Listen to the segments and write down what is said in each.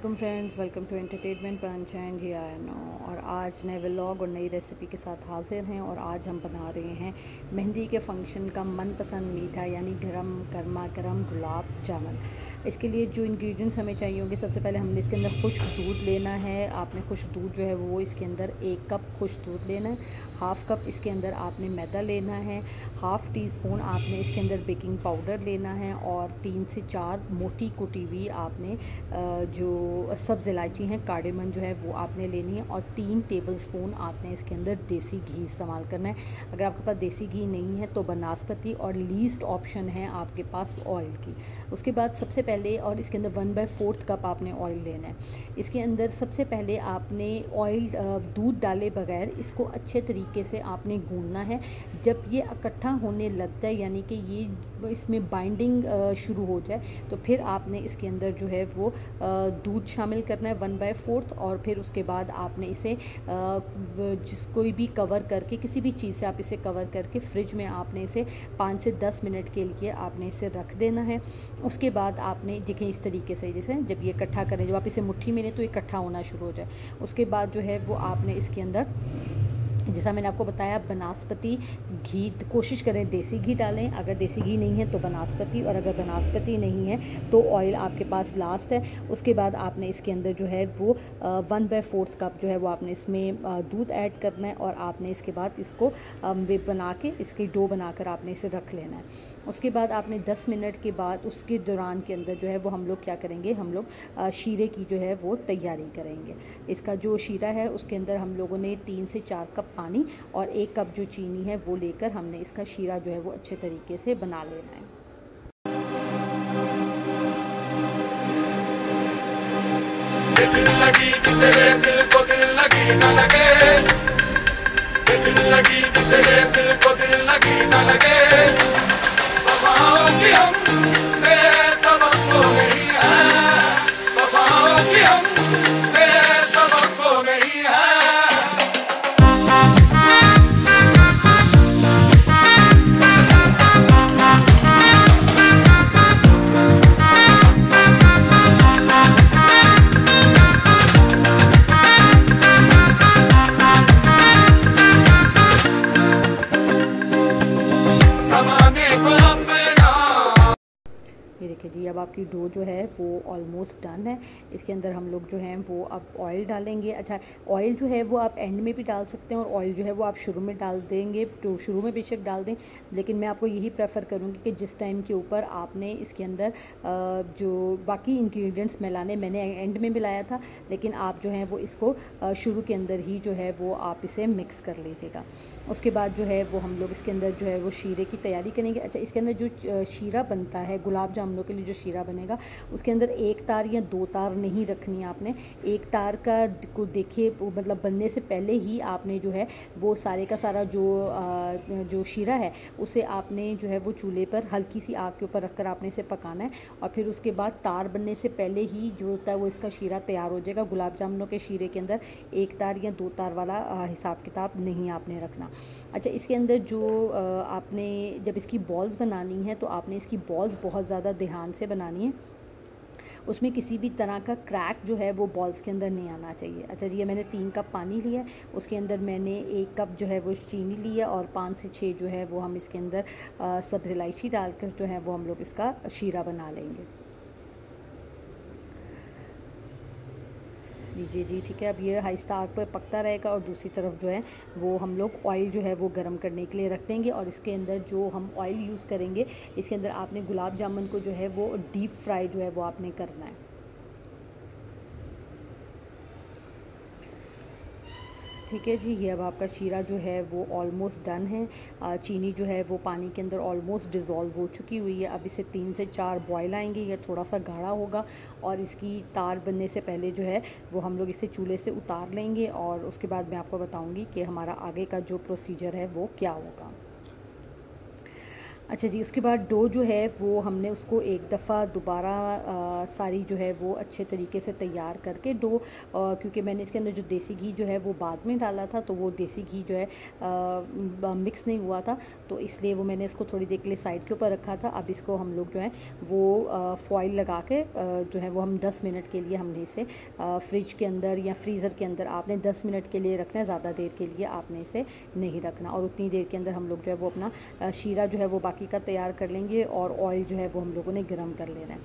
असलामुअलैकुम friends, welcome to entertainment punch and ji I know. और आज नए व्लॉग और नई रेसिपी के साथ हाजिर हैं। और आज हम बना रहे हैं मेहंदी के फंक्शन का मनपसंद मीठा यानी गर्मा गर्म गुलाब जामुन। इसके लिए जो इंग्रेडिएंट्स हमें चाहिए होंगे, सबसे पहले हमने इसके अंदर खुश्क दूध लेना है। आपने खुश्क दूध जो है वो इसके अंदर 1 कप खुश्क दूध लेना है। 1/2 कप इसके अंदर आपने मैदा लेना है। 1/2 टी स्पून आपने इसके अंदर बेकिंग पाउडर लेना है। और 3 से 4 मोटी कुटी हुई आपने जो सब्ज़ इलायची हैं, कार्डेमन जो है वो आपने लेनी है। और 3 टेबल स्पून आपने इसके अंदर देसी घी इस्तेमाल करना है। अगर आपके पास देसी घी नहीं है तो बनास्पति और लीस्ट ऑप्शन है आपके पास ऑयल की। उसके बाद सबसे पहले और इसके अंदर 1/4 कप आपने ऑयल लेना है। इसके अंदर सबसे पहले आपने ऑयल दूध डाले बगैर इसको अच्छे तरीके से आपने गूंदना है। जब ये इकट्ठा होने लगता है यानी कि ये इसमें बाइंडिंग शुरू हो जाए तो फिर आपने इसके अंदर जो है वो दूध शामिल करना है 1/4। और फिर उसके बाद आपने इसे जिस कोई भी कवर करके, किसी भी चीज़ से आप इसे कवर करके फ्रिज में आपने इसे 5 से 10 मिनट के लिए आपने इसे रख देना है। उसके बाद आपने देखें इस तरीके से, जैसे जब ये इकट्ठा करें, जब आप इसे मुट्ठी में लें तो इकट्ठा होना शुरू हो जाए। उसके बाद जो है वो आपने इसके अंदर, जैसा मैंने आपको बताया, बनास्पति घी, कोशिश करें देसी घी डालें। अगर देसी घी नहीं है तो बनास्पति, और अगर बनास्पति नहीं है तो ऑयल आपके पास लास्ट है। उसके बाद आपने इसके अंदर जो है वो 1/4 कप जो है वो आपने इसमें दूध ऐड करना है। और आपने इसके बाद इसको बना के, इसकी डो बनाकर आपने इसे रख लेना है। उसके बाद आपने 10 मिनट के बाद, उसके दौरान के अंदर जो है वो हम लोग क्या करेंगे, हम लोग शीरे की जो है वो तैयारी करेंगे। इसका जो शीरा है उसके अंदर हम लोगों ने 3 से 4 कप पानी और 1 कप जो चीनी है वो लेकर हमने इसका शीरा जो है वो अच्छे तरीके से बना लेना है। ये देखिए जी, अब आपकी डो जो है वो ऑलमोस्ट डन है। इसके अंदर हम लोग जो हैं वो अब ऑयल डालेंगे। अच्छा, ऑयल जो है वो आप एंड में भी डाल सकते हैं और ऑयल जो है वो आप शुरू में डाल देंगे, तो शुरू में बेशक डाल दें, लेकिन मैं आपको यही प्रेफर करूँगी कि जिस टाइम के ऊपर आपने इसके अंदर जो बाकी इंग्रेडिएंट्स मिलाने, मैंने एंड में मिलाया था, लेकिन आप जो है वो इसको शुरू के अंदर ही जो है वो आप इसे मिक्स कर लीजिएगा। उसके बाद जो है वो हम लोग इसके अंदर जो है वो शीरे की तैयारी करेंगे। अच्छा, इसके अंदर जो शीरा बनता है गुलाब जामुन के लिए, जो शीरा बनेगा उसके अंदर 1 तार या 2 तार नहीं रखनी है आपने। 1 तार का को देखिए, मतलब बनने से पहले ही आपने जो है वो सारे का सारा जो शीरा है उसे आपने जो है वो चूल्हे पर हल्की सी आग के ऊपर रखकर आपने इसे पकाना है। और फिर उसके बाद तार बनने से पहले ही जो होता है वो इसका शीरा तैयार हो जाएगा। गुलाब जामुनों के शीरे के अंदर 1 तार या 2 तार वाला हिसाब किताब नहीं आपने रखना। अच्छा, इसके अंदर जो आपने जब इसकी बॉल्स बनानी है तो आपने इसकी बॉल्स बहुत ज़्यादा ध्यान से बनानी है, उसमें किसी भी तरह का क्रैक जो है वो बॉल्स के अंदर नहीं आना चाहिए। अच्छा जी, मैंने 3 कप पानी लिया, उसके अंदर मैंने 1 कप जो है वो चीनी लिया और 5 से 6 जो है वो हम इसके अंदर सब्ज़ इलायची डालकर जो है वो हम लोग इसका शीरा बना लेंगे। लीजिए जी, ठीक है। अब ये आहिस्ता आग पर पकता रहेगा। और दूसरी तरफ जो है वो हम लोग ऑयल जो है वो गर्म करने के लिए रख देंगे। और इसके अंदर जो हम ऑयल यूज़ करेंगे, इसके अंदर आपने गुलाब जामुन को जो है वो डीप फ्राई जो है वो आपने करना है। ठीक है जी, ये अब आपका शीरा जो है वो ऑलमोस्ट डन है। चीनी जो है वो पानी के अंदर ऑलमोस्ट डिज़ोल्व हो चुकी हुई है। अब इसे 3 से 4 बॉयल आएंगे, या थोड़ा सा गाढ़ा होगा। और इसकी तार बनने से पहले जो है वो हम लोग इसे चूल्हे से उतार लेंगे। और उसके बाद मैं आपको बताऊंगी कि हमारा आगे का जो प्रोसीजर है वो क्या होगा। अच्छा जी, उसके बाद डो जो है वो हमने उसको एक दफ़ा दोबारा सारी जो है वो अच्छे तरीके से तैयार करके डो, क्योंकि मैंने इसके अंदर जो देसी घी जो है वो बाद में डाला था तो वो देसी घी जो है मिक्स नहीं हुआ था, तो इसलिए वो मैंने इसको थोड़ी देर के लिए साइड के ऊपर रखा था। अब इसको हम लोग जो है वो फॉइल लगा के जो है वो हम 10 मिनट के लिए हमने इसे फ्रिज के अंदर या फ्रीज़र के अंदर आपने 10 मिनट के लिए रखना है, ज़्यादा देर के लिए आपने इसे नहीं रखना। और उतनी देर के अंदर हम लोग जो है वो अपना शीरा जो है वो बाकी का तैयार कर लेंगे और ऑयल जो है वो हम लोगों ने गर्म कर लेना है।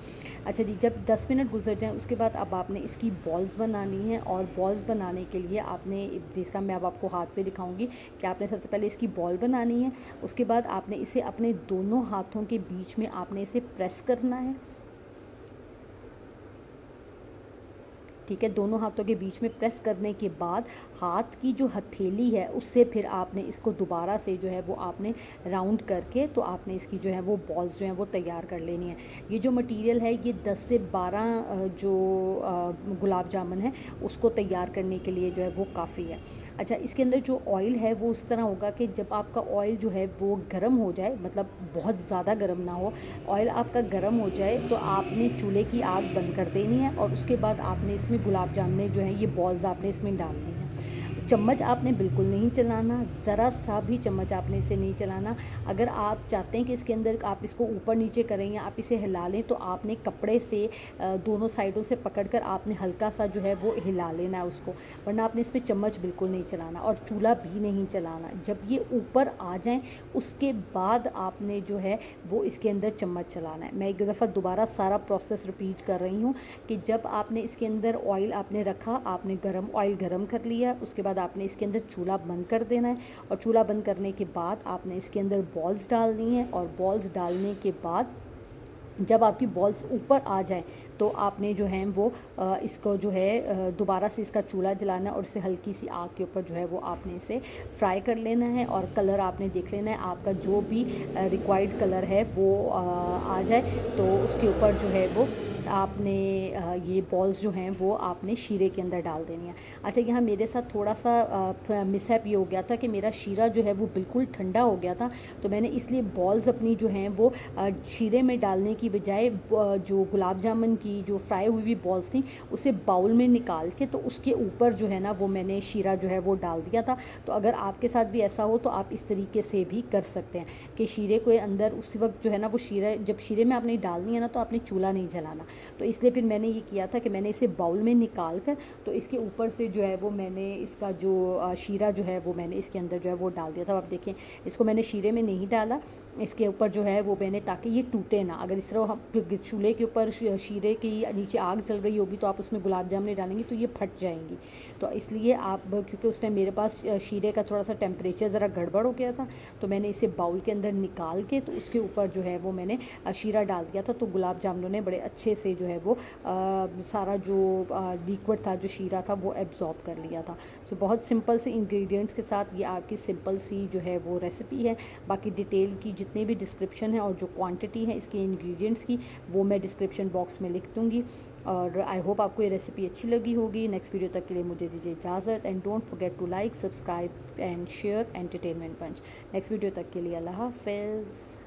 अच्छा जी, जब 10 मिनट गुजर जाएँ उसके बाद अब आपने इसकी बॉल्स बनानी है, और बॉल्स बनाने के लिए आपने तीसरा मैं अब आपको हाथ पे दिखाऊंगी कि आपने सबसे पहले इसकी बॉल बनानी है, उसके बाद आपने इसे अपने दोनों हाथों के बीच में आपने इसे प्रेस करना है, ठीक है। दोनों हाथों के बीच में प्रेस करने के बाद हाथ की जो हथेली है उससे फिर आपने इसको दोबारा से जो है वो आपने राउंड करके तो आपने इसकी जो है वो बॉल्स जो हैं वो तैयार कर लेनी है। ये जो मटेरियल है ये 10 से 12 जो गुलाब जामुन है उसको तैयार करने के लिए जो है वो काफ़ी है। अच्छा, इसके अंदर जो ऑयल है वो उस तरह होगा कि जब आपका ऑयल जो है वो गर्म हो जाए, मतलब बहुत ज़्यादा गर्म ना हो, ऑयल आपका गर्म हो जाए तो आपने चूल्हे की आग बंद कर देनी है और उसके बाद आपने इसमें गुलाब जामुन जो है ये बॉल्स आपने इसमें डालनी है। चम्मच आपने बिल्कुल नहीं चलाना, ज़रा सा भी चम्मच आपने इसे नहीं चलाना। अगर आप चाहते हैं कि इसके अंदर आप इसको ऊपर नीचे करेंगे, आप इसे हिला लें, तो आपने कपड़े से दोनों साइडों से पकड़कर आपने हल्का सा जो है वो हिला लेना है उसको, वरना आपने इसमें चम्मच बिल्कुल नहीं चलाना और चूल्हा भी नहीं चलाना। जब ये ऊपर आ जाएँ उसके बाद आपने जो है वो इसके अंदर चम्मच चलाना है। मैं एक दफ़ा दोबारा सारा प्रोसेस रिपीट कर रही हूँ कि जब आपने इसके अंदर ऑयल आपने रखा, आपने गर्म ऑयल गर्म कर लिया, उसके बाद आपने इसके अंदर चूल्हा बंद कर देना है और चूल्हा बंद करने के बाद आपने इसके अंदर बॉल्स डालनी है, और बॉल्स डालने के बाद जब आपकी बॉल्स ऊपर आ जाए तो आपने जो है वो इसको जो है दोबारा से इसका चूल्हा जलाना और इसे हल्की सी आग के ऊपर जो है वो आपने इसे फ्राई कर लेना है, और कलर आपने देख लेना है, आपका जो भी रिक्वायर्ड कलर है वो आ जाए तो उसके ऊपर जो है वो आपने ये बॉल्स जो हैं वो आपने शीरे के अंदर डाल देनी है। अच्छा, यहाँ मेरे साथ थोड़ा सा मिसहैप ये हो गया था कि मेरा शीरा जो है वो बिल्कुल ठंडा हो गया था, तो मैंने इसलिए बॉल्स अपनी जो हैं वो शीरे में डालने की बजाय जो गुलाब जामुन की जो फ्राई हुई हुई बॉल्स थी उसे बाउल में निकाल के तो उसके ऊपर जो है ना वो मैंने शीरा जो है वो डाल दिया था। तो अगर आपके साथ भी ऐसा हो तो आप इस तरीके से भी कर सकते हैं कि शीरे के अंदर उस वक्त जो है ना वो शीरा जब शीरे में आपने डालनी है ना तो आपने चूल्हा नहीं जलाना, तो इसलिए फिर मैंने ये किया था कि मैंने इसे बाउल में निकाल कर तो इसके ऊपर से जो है वो मैंने इसका जो शीरा जो है वो मैंने इसके अंदर जो है वो डाल दिया था। आप देखें इसको मैंने शीरे में नहीं डाला, इसके ऊपर जो है वो मैंने, ताकि ये टूटे ना। अगर इस तरह चूल्हे के ऊपर शीरे की नीचे आग चल रही होगी तो आप उसमें गुलाब जामुन डालेंगे तो ये फट जाएंगी, तो इसलिए आप, क्योंकि उस टाइम मेरे पास शीरे का थोड़ा सा टेम्परेचर ज़रा गड़बड़ हो गया था तो मैंने इसे बाउल के अंदर निकाल के तो उसके ऊपर जो है वो मैंने शीरा डाल दिया था, तो गुलाब जामुनों ने बड़े अच्छे से जो है वो सारा जो लिक्विड था जो शीरा था वो एब्जॉर्ब कर लिया था। सो बहुत सिंपल से इंग्रेडिएंट्स के साथ ये आपकी सिंपल सी जो है वो रेसिपी है। बाकी डिटेल की जितनी भी डिस्क्रिप्शन है और जो क्वांटिटी है इसके इंग्रेडिएंट्स की वो मैं डिस्क्रिप्शन बॉक्स में लिख दूँगी, और आई होप आपको ये रेसिपी अच्छी लगी होगी। नेक्स्ट वीडियो तक के लिए मुझे दीजिए इजाज़त, and don't forget to like, subscribe and share entertainment punch. Next video तक के लिए अल्लाह हाफ़िज़।